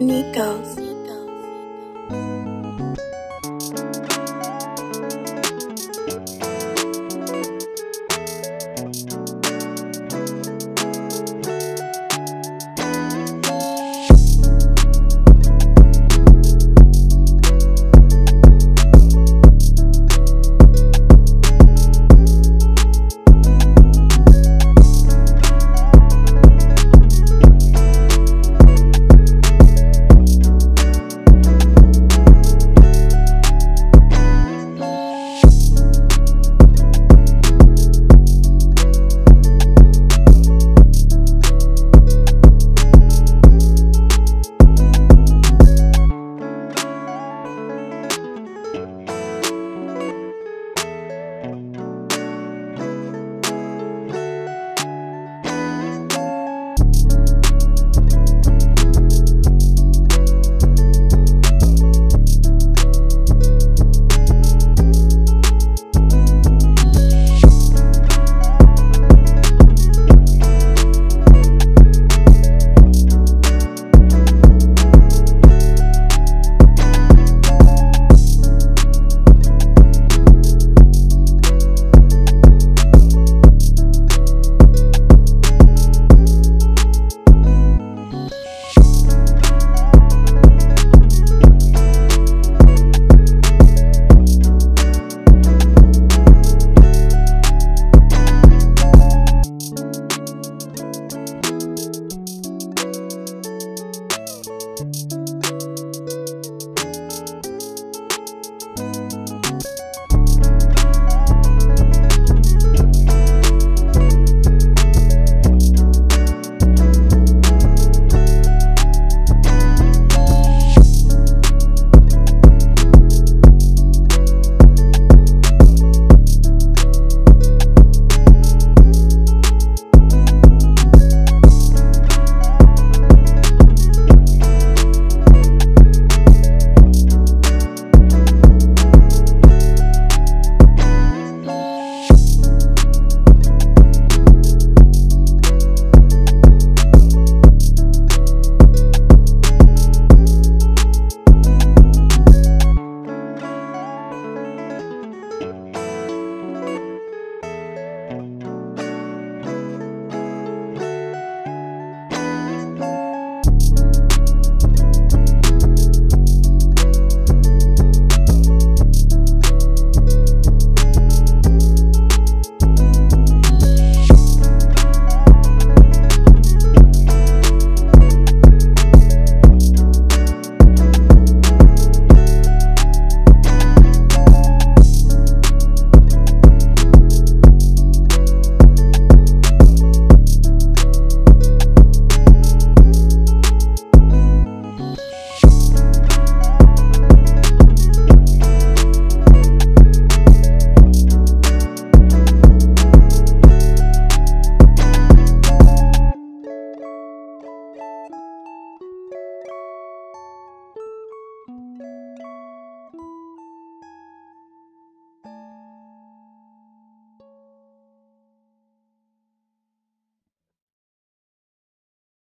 Nikos.